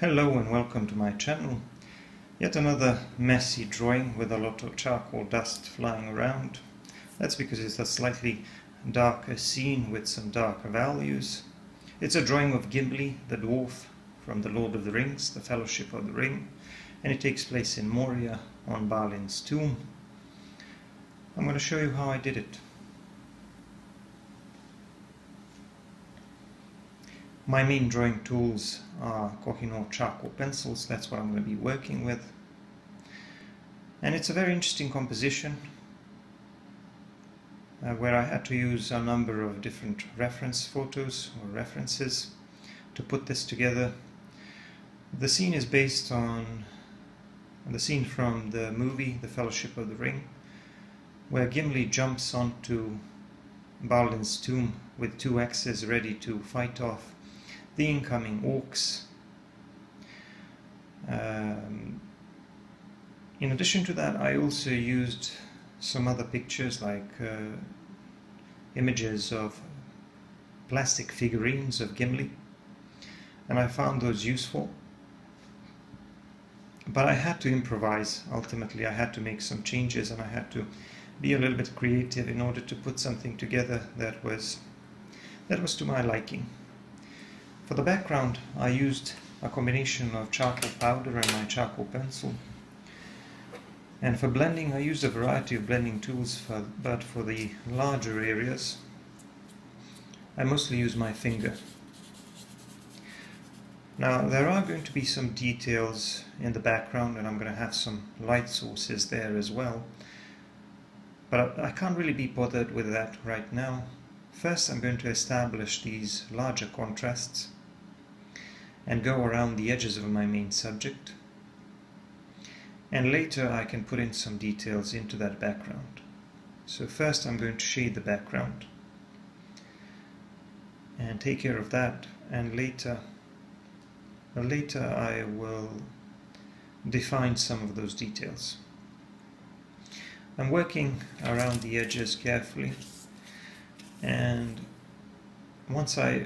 Hello and welcome to my channel. Yet another messy drawing with a lot of charcoal dust flying around. That's because it's a slightly darker scene with some darker values. It's a drawing of Gimli, the dwarf, from the Lord of the Rings, the Fellowship of the Ring, and it takes place in Moria on Balin's tomb. I'm going to show you how I did it. My main drawing tools are Kohinoor charcoal pencils, that's what I'm going to be working with. And it's a very interesting composition where I had to use a number of different reference photos or references to put this together. The scene is based on the scene from the movie The Fellowship of the Ring, where Gimli jumps onto Balin's tomb with two axes ready to fight off the incoming orcs. In addition to that, I also used some other pictures, like images of plastic figurines of Gimli, and I found those useful. But I had to improvise. Ultimately, I had to make some changes, and I had to be a little bit creative in order to put something together that was to my liking. For the background, I used a combination of charcoal powder and my charcoal pencil. And for blending, I used a variety of blending tools, but for the larger areas, I mostly use my finger. Now, there are going to be some details in the background, and I'm going to have some light sources there as well. But I can't really be bothered with that right now. First, I'm going to establish these larger contrasts and go around the edges of my main subject, and later I can put in some details into that background. So first I'm going to shade the background and take care of that, and later I will define some of those details. I'm working around the edges carefully, and once I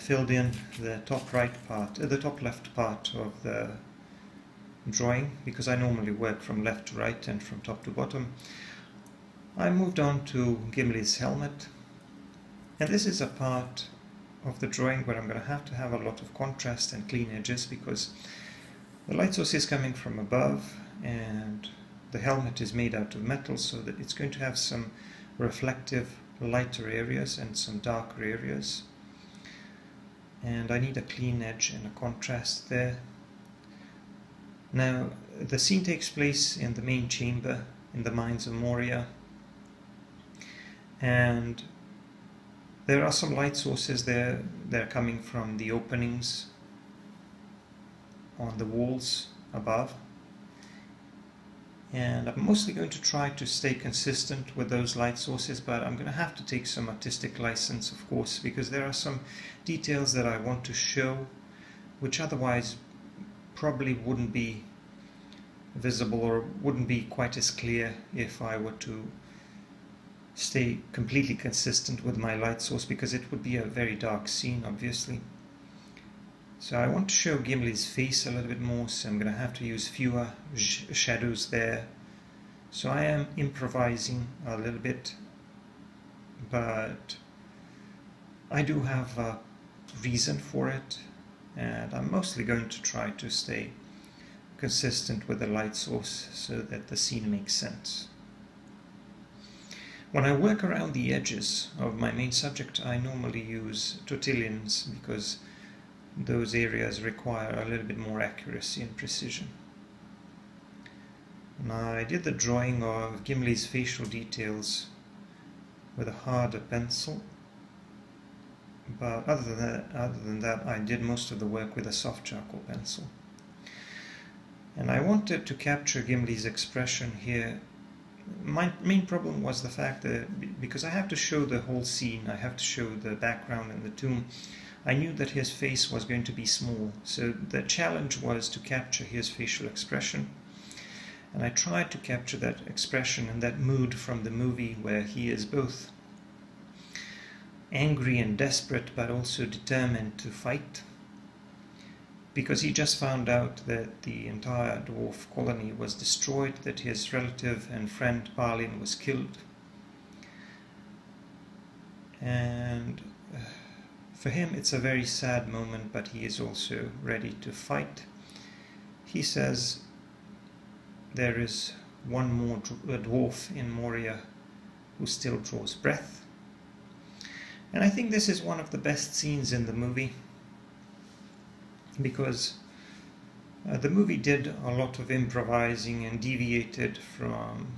filled in the top right part, the top left part of the drawing, because I normally work from left to right and from top to bottom, I moved on to Gimli's helmet. And this is a part of the drawing where I'm going to have a lot of contrast and clean edges, because the light source is coming from above and the helmet is made out of metal, so that it's going to have some reflective lighter areas and some darker areas, and I need a clean edge and a contrast there. Now, the scene takes place in the main chamber in the mines of Moria, and there are some light sources there. They're coming from the openings on the walls above, and I'm mostly going to try to stay consistent with those light sources, but I'm going to have to take some artistic license, of course, because there are some details that I want to show which otherwise probably wouldn't be visible or wouldn't be quite as clear if I were to stay completely consistent with my light source, because it would be a very dark scene, obviously. So I want to show Gimli's face a little bit more, so I'm going to have to use fewer shadows there. So I am improvising a little bit, but I do have a reason for it, and I'm mostly going to try to stay consistent with the light source so that the scene makes sense. When I work around the edges of my main subject, I normally use tortillons, because those areas require a little bit more accuracy and precision. Now, I did the drawing of Gimli's facial details with a harder pencil, but other than that I did most of the work with a soft charcoal pencil. And I wanted to capture Gimli's expression here. My main problem was the fact that, because I have to show the whole scene, I have to show the background and the tomb, I knew that his face was going to be small, so the challenge was to capture his facial expression. And I tried to capture that expression and that mood from the movie, where he is both angry and desperate but also determined to fight. because he just found out that the entire dwarf colony was destroyed, that his relative and friend Balin was killed. And for him it's a very sad moment, but he is also ready to fight. He says, "There is one more dwarf in Moria who still draws breath." And I think this is one of the best scenes in the movie, because the movie did a lot of improvising and deviated from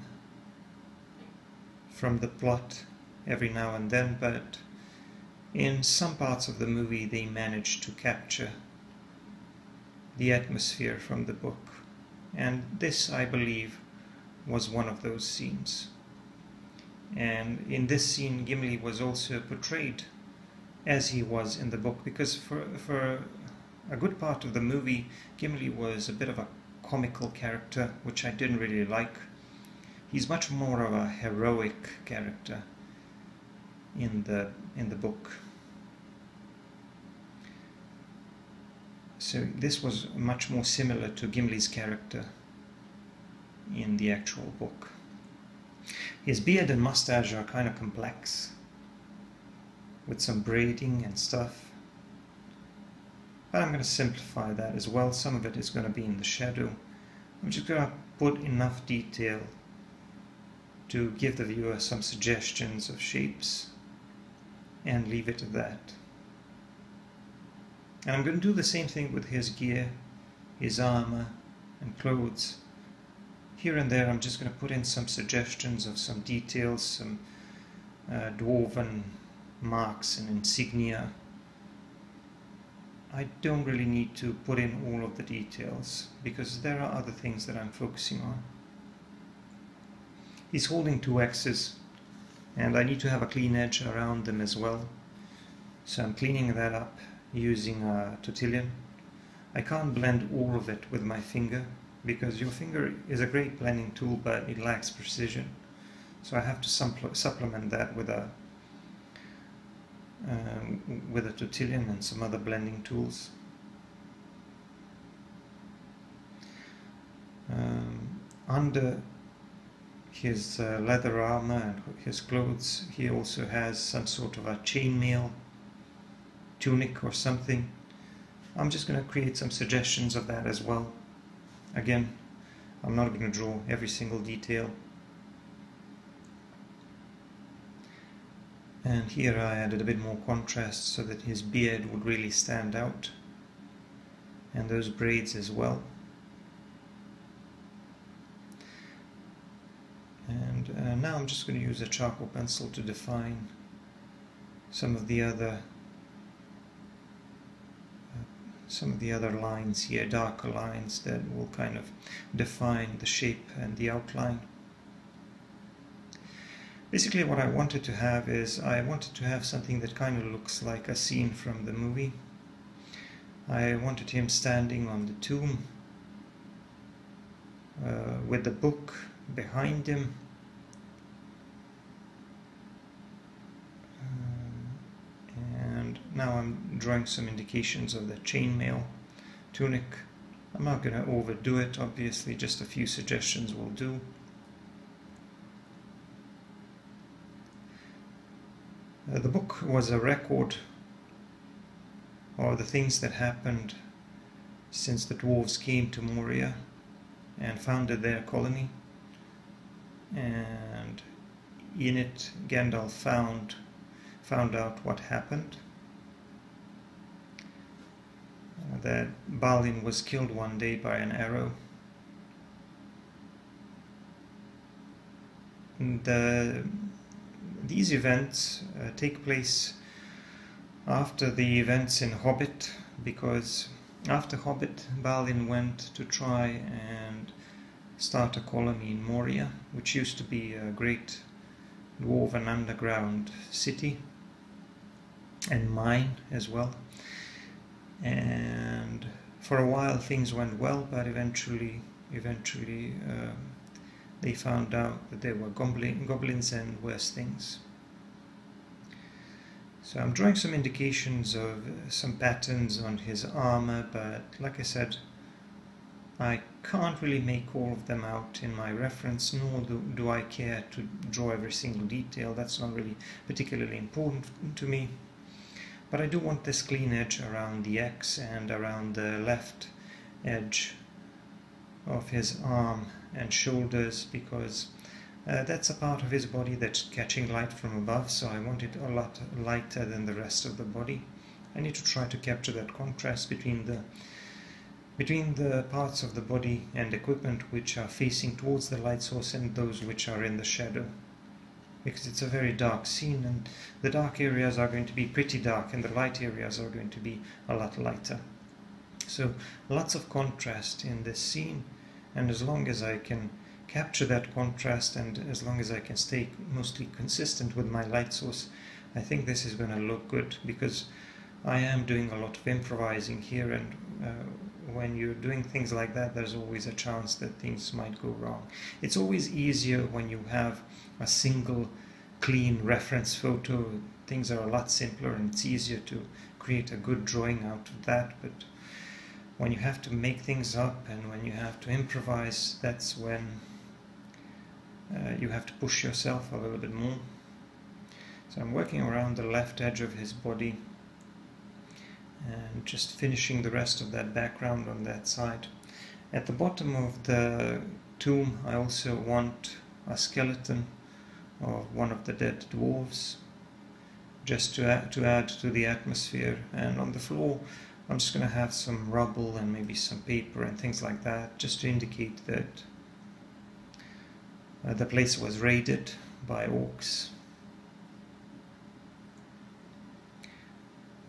the plot every now and then, but in some parts of the movie they managed to capture the atmosphere from the book, and this, I believe, was one of those scenes. And in this scene Gimli was also portrayed as he was in the book, because for a good part of the movie Gimli was a bit of a comical character, which I didn't really like. He's much more of a heroic character in the book. So this was much more similar to Gimli's character in the actual book. His beard and mustache are kind of complex, with some braiding and stuff, but I'm going to simplify that as well. Some of it is going to be in the shadow. I'm just going to put enough detail to give the viewer some suggestions of shapes and leave it at that. And I'm going to do the same thing with his gear, his armor and clothes. Here and there I'm just going to put in some suggestions of some details, some dwarven marks and insignia. I don't really need to put in all of the details because there are other things that I'm focusing on. He's holding two axes, and I need to have a clean edge around them as well, so I'm cleaning that up using a tortillion. I can't blend all of it with my finger, because your finger is a great blending tool, but it lacks precision. So I have to supplement that with a tortillion and some other blending tools. Under his leather armor and his clothes, he also has some sort of a chainmail tunic or something. I'm just going to create some suggestions of that as well. Again, I'm not going to draw every single detail. And here I added a bit more contrast so that his beard would really stand out, and those braids as well. And now I'm just going to use a charcoal pencil to define some of the other lines here, darker lines that will kind of define the shape and the outline. Basically what I wanted to have is, I wanted to have something that kind of looks like a scene from the movie. I wanted him standing on the tomb with the book behind him. Now I'm drawing some indications of the chainmail tunic. I'm not going to overdo it, obviously, just a few suggestions will do. The book was a record of the things that happened since the dwarves came to Moria and founded their colony, and in it Gandalf found out what happened. That Balin was killed one day by an arrow. These events take place after the events in Hobbit, because after Hobbit Balin went to try and start a colony in Moria, which used to be a great dwarven underground city and mine as well. And for a while things went well, but eventually they found out that there were goblins and worse things. So I'm drawing some indications of some patterns on his armor, but like I said, I can't really make all of them out in my reference, nor do I care to draw every single detail. That's not really particularly important to me. But I do want this clean edge around the X and around the left edge of his arm and shoulders, because that's a part of his body that's catching light from above, so I want it a lot lighter than the rest of the body. I need to try to capture that contrast between the parts of the body and equipment which are facing towards the light source and those which are in the shadow, because it's a very dark scene, and the dark areas are going to be pretty dark and the light areas are going to be a lot lighter. So lots of contrast in this scene, and as long as I can capture that contrast and as long as I can stay mostly consistent with my light source, I think this is going to look good, because I am doing a lot of improvising here, and when you're doing things like that, there's always a chance that things might go wrong. It's always easier when you have a single clean reference photo. Things are a lot simpler and it's easier to create a good drawing out of that, but when you have to make things up and when you have to improvise, that's when you have to push yourself a little bit more. So I'm working around the left edge of his body and just finishing the rest of that background on that side. At the bottom of the tomb I also want a skeleton of one of the dead dwarves, just to add to the atmosphere. And on the floor I'm just going to have some rubble and maybe some paper and things like that, just to indicate that the place was raided by orcs.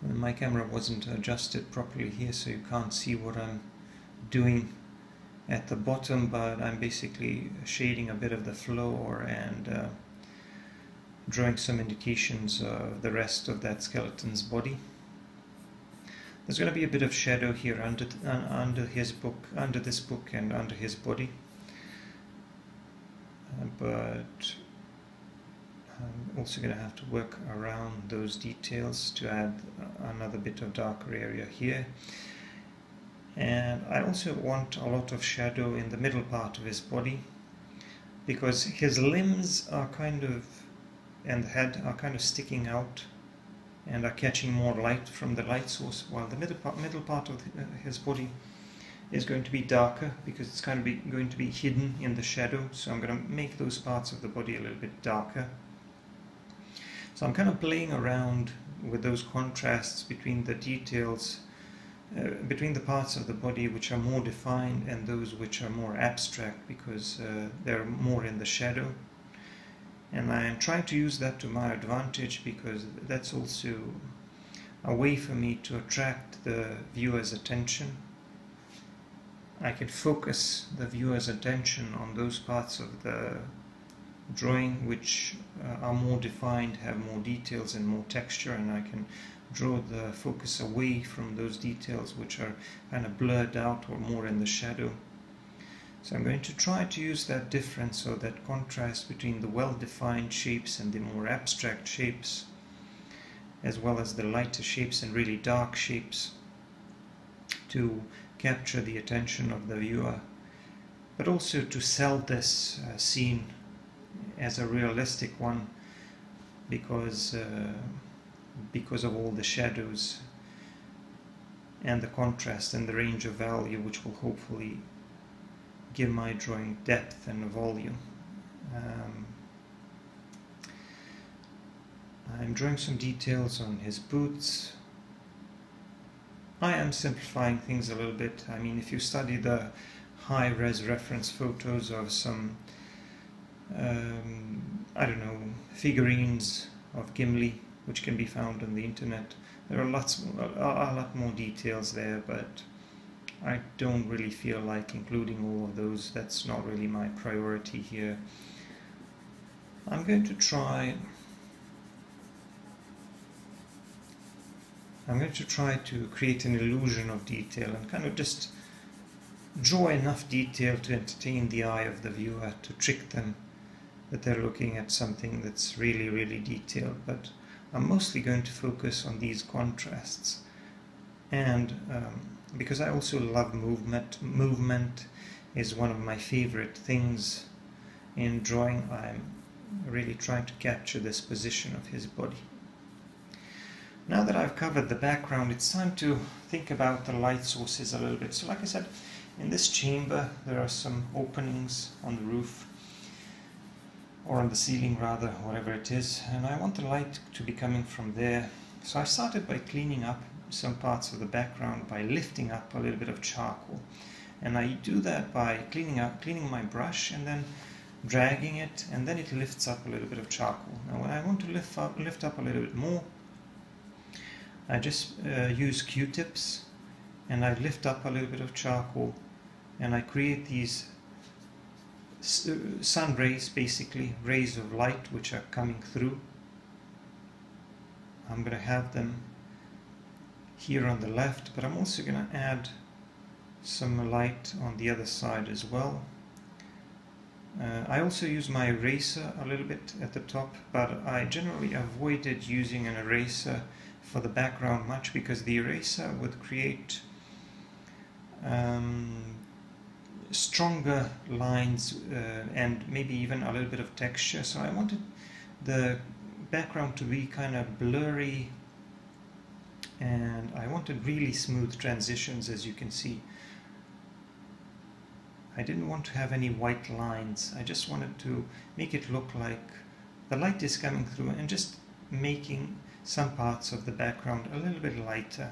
My camera wasn't adjusted properly here, so you can't see what I'm doing at the bottom, but I'm basically shading a bit of the floor and drawing some indications of the rest of that skeleton's body. There's going to be a bit of shadow here under this book and under his body, but I'm also going to have to work around those details to add another bit of darker area here. And I also want a lot of shadow in the middle part of his body, because his limbs are kind of, and the head are kind of sticking out and are catching more light from the light source, while the middle part of his body is going to be darker because it's kind of going to be hidden in the shadow. So I'm going to make those parts of the body a little bit darker. So I'm kind of playing around with those contrasts between the details, between the parts of the body which are more defined and those which are more abstract, because they're more in the shadow. And I am trying to use that to my advantage, because that's also a way for me to attract the viewer's attention. I can focus the viewer's attention on those parts of the drawing which are more defined, have more details and more texture, and I can draw the focus away from those details which are kind of blurred out or more in the shadow. So I'm going to try to use that difference or that contrast between the well-defined shapes and the more abstract shapes, as well as the lighter shapes and really dark shapes, to capture the attention of the viewer, but also to sell this scene as a realistic one, because of all the shadows and the contrast and the range of value, which will hopefully give my drawing depth and volume. I'm drawing some details on his boots. I am simplifying things a little bit. I mean, if you study the high-res reference photos of some I don't know, figurines of Gimli, which can be found on the internet, there are a lot more details there, but I don't really feel like including all of those. That's not really my priority here. I'm going to try to create an illusion of detail and kind of just draw enough detail to entertain the eye of the viewer, to trick them that they're looking at something that's really, really detailed. But I'm mostly going to focus on these contrasts, and because I also love movement. Movement is one of my favorite things in drawing. I'm really trying to capture this position of his body. Now that I've covered the background, it's time to think about the light sources a little bit. So like I said, in this chamber there are some openings on the roof, or on the ceiling rather, whatever it is, and I want the light to be coming from there. So I started by cleaning up some parts of the background by lifting up a little bit of charcoal, and I do that by cleaning my brush and then dragging it, and then it lifts up a little bit of charcoal. Now when I want to lift up a little bit more, I just use Q-tips and I lift up a little bit of charcoal, and I create these sun rays, basically rays of light which are coming through. I'm going to have them here on the left, but I'm also going to add some light on the other side as well. I also use my eraser a little bit at the top, but I generally avoided using an eraser for the background much, because the eraser would create stronger lines and maybe even a little bit of texture. So I wanted the background to be kind of blurry, and I wanted really smooth transitions, as you can see. I didn't want to have any white lines. I just wanted to make it look like the light is coming through and just making some parts of the background a little bit lighter,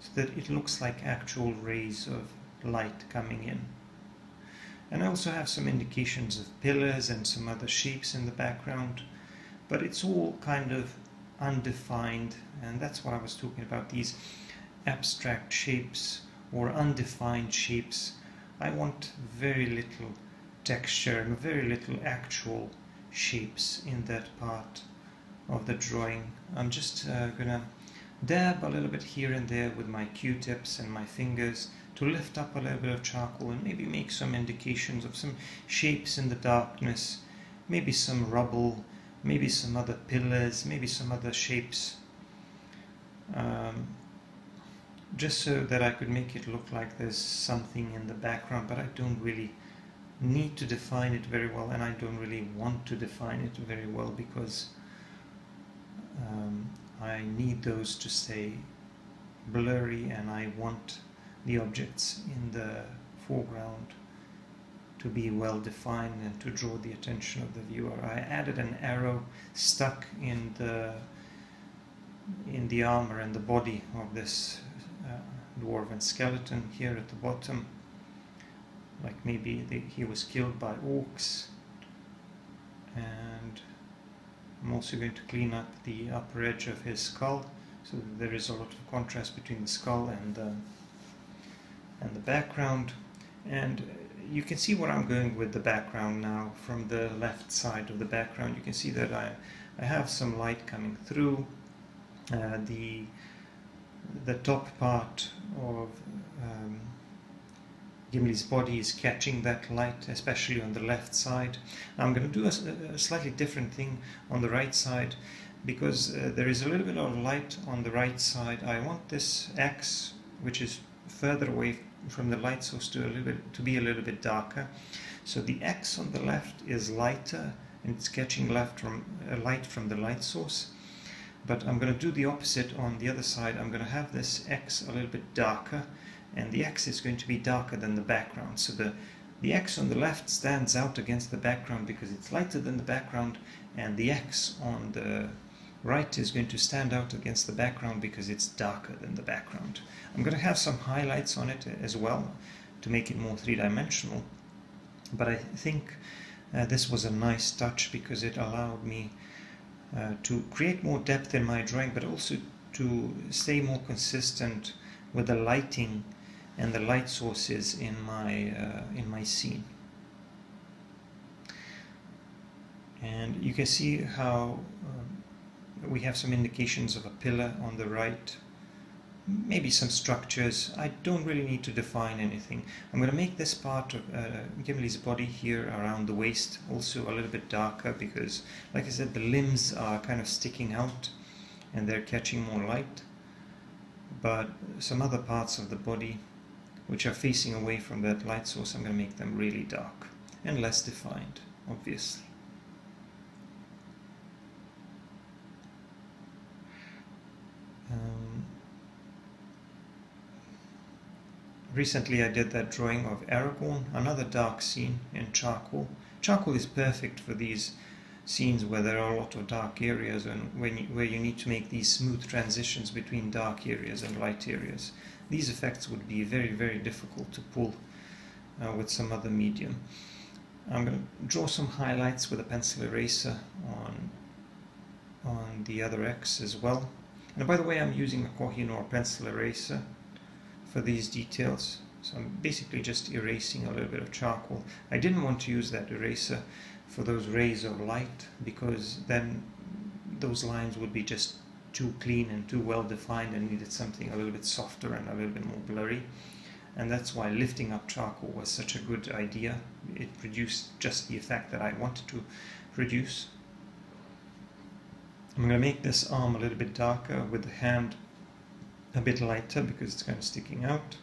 so that it looks like actual rays of light coming in. And I also have some indications of pillars and some other shapes in the background, but it's all kind of undefined, and that's what I was talking about, these abstract shapes or undefined shapes. I want very little texture and very little actual shapes in that part of the drawing. I'm just gonna dab a little bit here and there with my Q-tips and my fingers to lift up a little bit of charcoal and maybe make some indications of some shapes in the darkness, maybe some rubble, maybe some other pillars, maybe some other shapes, just so that I could make it look like there's something in the background, but I don't really need to define it very well, and I don't really want to define it very well, because I need those to stay blurry, and I want the objects in the foreground to be well defined and to draw the attention of the viewer. I added an arrow stuck in the armor and the body of this dwarven skeleton here at the bottom, like maybe he was killed by orcs. And I'm also going to clean up the upper edge of his skull, so that there is a lot of contrast between the skull and the background. And you can see where I'm going with the background now. From the left side of the background, you can see that I have some light coming through. The top part of Gimli's body is catching that light, especially on the left side. Now I'm going to do a slightly different thing on the right side, because there is a little bit of light on the right side. I want this X, which is further away from the light source, to be a little bit darker. So the X on the left is lighter, and it's catching light from the light source. But I'm going to do the opposite on the other side. I'm going to have this X a little bit darker, and the X is going to be darker than the background. So the X on the left stands out against the background because it's lighter than the background, and the X on the right is going to stand out against the background because it's darker than the background. I'm going to have some highlights on it as well to make it more three-dimensional, but I think this was a nice touch because it allowed me to create more depth in my drawing, but also to stay more consistent with the lighting and the light sources in my scene. And you can see how we have some indications of a pillar on the right, maybe some structures. I don't really need to define anything. I'm going to make this part of Gimli's body here around the waist also a little bit darker, because like I said, the limbs are kind of sticking out, and they're catching more light, but some other parts of the body which are facing away from that light source, I'm going to make them really dark and less defined, obviously. Recently I did that drawing of Aragorn, another dark scene in charcoal. Charcoal is perfect for these scenes where there are a lot of dark areas and where you need to make these smooth transitions between dark areas and light areas. These effects would be very, very difficult to pull with some other medium. I'm going to draw some highlights with a pencil eraser on the other X as well. And by the way, I'm using a Kohinoor pencil eraser for these details. So I'm basically just erasing a little bit of charcoal. I didn't want to use that eraser for those rays of light, because then those lines would be just too clean and too well defined, and needed something a little bit softer and a little bit more blurry. And that's why lifting up charcoal was such a good idea. It produced just the effect that I wanted to produce. I'm going to make this arm a little bit darker, with the hand a bit lighter because it's kind of sticking out.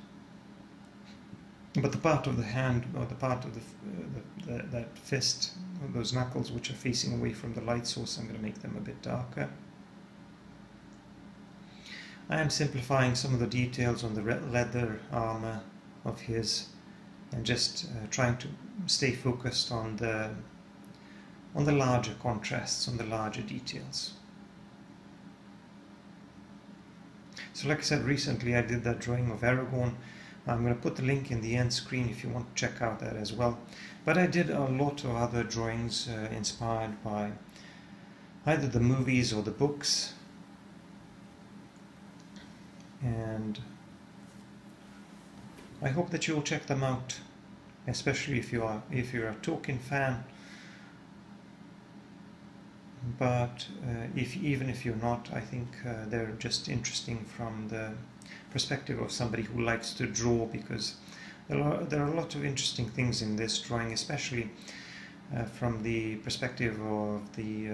But the part of the hand, or the part of that fist, or those knuckles which are facing away from the light source, I'm going to make them a bit darker. I am simplifying some of the details on the leather armor of his, and just trying to stay focused on the larger contrasts, on the larger details. So like I said, recently I did that drawing of Aragorn. I'm going to put the link in the end screen if you want to check out that as well. But I did a lot of other drawings inspired by either the movies or the books. And I hope that you'll check them out, especially if you're a Tolkien fan. But even if you're not, I think they're just interesting from the perspective of somebody who likes to draw, because there are a lot of interesting things in this drawing, especially from the perspective of the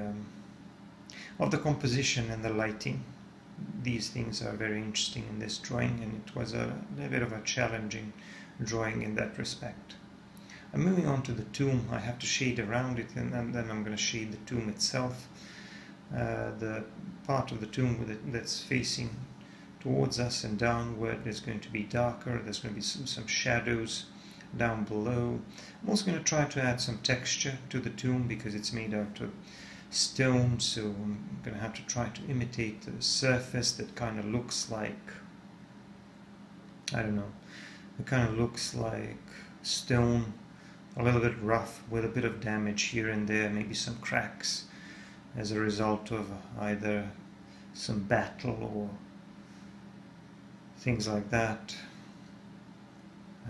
composition and the lighting. These things are very interesting in this drawing, and it was a little bit of a challenging drawing in that respect. I'm moving on to the tomb. I have to shade around it, and then I'm going to shade the tomb itself, the part of the tomb that's facing towards us and downward is going to be darker. There's going to be some shadows down below. I'm also going to try to add some texture to the tomb, because it's made out of stone, so I'm going to have to try to imitate the surface that kind of looks like, I don't know, it kind of looks like stone, a little bit rough, with a bit of damage here and there, maybe some cracks as a result of either some battle or things like that.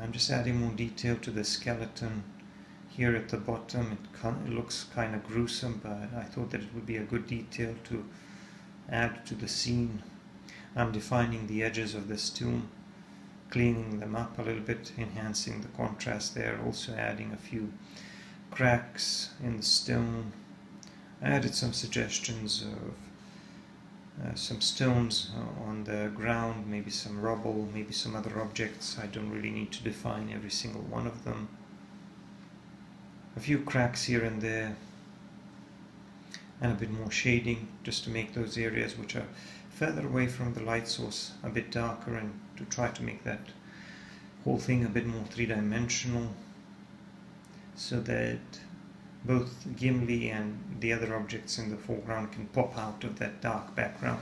I'm just adding more detail to the skeleton here at the bottom. It looks kind of gruesome, but I thought that it would be a good detail to add to the scene. I'm defining the edges of this tomb, cleaning them up a little bit, enhancing the contrast there, also adding a few cracks in the stone. I added some suggestions of some stones on the ground, maybe some rubble, maybe some other objects. I don't really need to define every single one of them. A few cracks here and there, and a bit more shading, just to make those areas which are further away from the light source a bit darker, and to try to make that whole thing a bit more three-dimensional, so that both Gimli and the other objects in the foreground can pop out of that dark background.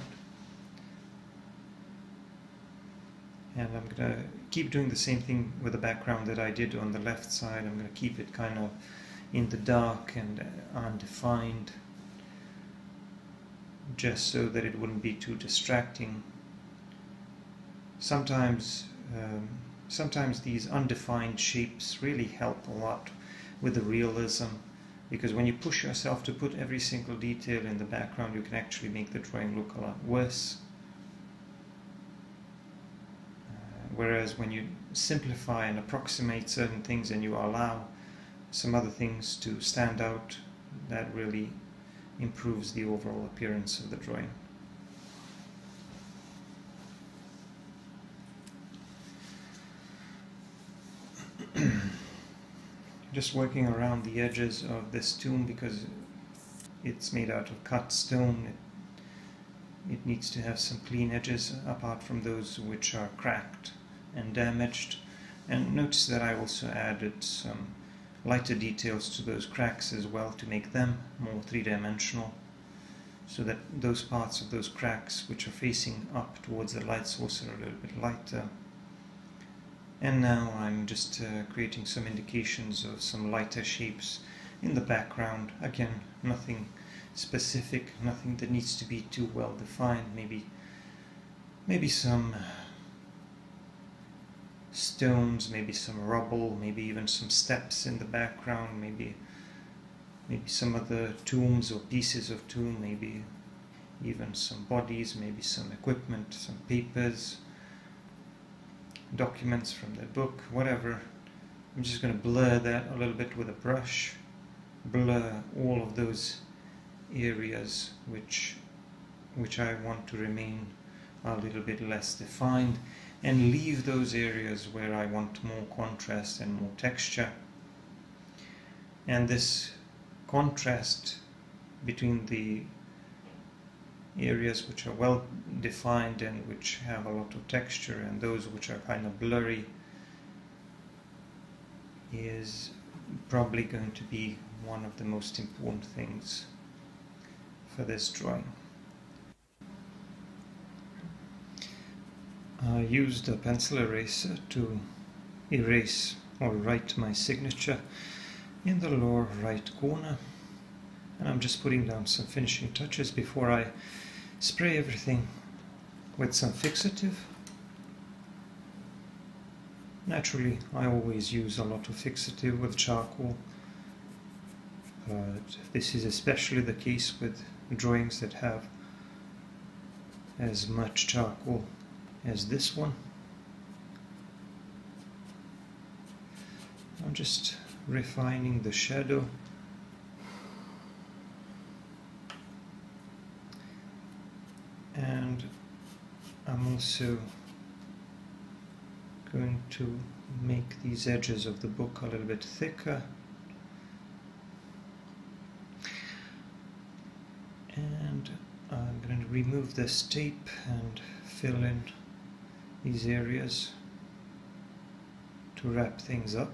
And I'm going to keep doing the same thing with the background that I did on the left side. I'm going to keep it kind of in the dark and undefined, just so that it wouldn't be too distracting. Sometimes these undefined shapes really help a lot with the realism, because when you push yourself to put every single detail in the background, you can actually make the drawing look a lot worse. Whereas when you simplify and approximate certain things, and you allow some other things to stand out, that really improves the overall appearance of the drawing. just working around the edges of this tomb because it's made out of cut stone. It needs to have some clean edges apart from those which are cracked and damaged. And notice that I also added some lighter details to those cracks as well to make them more three-dimensional, so that those parts of those cracks which are facing up towards the light source are a little bit lighter. And now I'm just creating some indications of some lighter shapes in the background. Again, nothing specific, nothing that needs to be too well defined. Maybe some stones, maybe some rubble, maybe even some steps in the background, maybe some other tombs or pieces of tomb, maybe even some bodies, maybe some equipment, some papers, documents from the book, whatever. I'm just going to blur that a little bit with a brush, blur all of those areas which I want to remain a little bit less defined, and leave those areas where I want more contrast and more texture. And this contrast between the areas which are well defined and which have a lot of texture and those which are kind of blurry is probably going to be one of the most important things for this drawing. I used a pencil eraser to erase or write my signature in the lower right corner, and I'm just putting down some finishing touches before I spray everything with some fixative. Naturally, I always use a lot of fixative with charcoal, but this is especially the case with drawings that have as much charcoal as this one. I'm just refining the shadow. And I'm also going to make these edges of the book a little bit thicker. And I'm going to remove this tape and fill in these areas to wrap things up.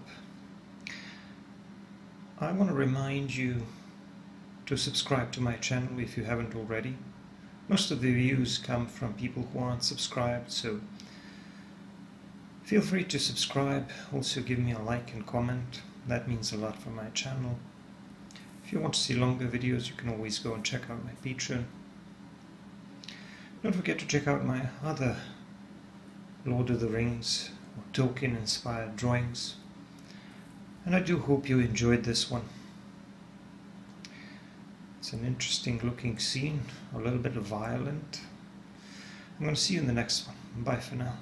I want to remind you to subscribe to my channel if you haven't already. Most of the views come from people who aren't subscribed, so feel free to subscribe. Also give me a like and comment. That means a lot for my channel. If you want to see longer videos, you can always go and check out my Patreon. Don't forget to check out my other Lord of the Rings or Tolkien inspired drawings. And I do hope you enjoyed this one. It's an interesting looking scene, a little bit violent. I'm going to see you in the next one. Bye for now.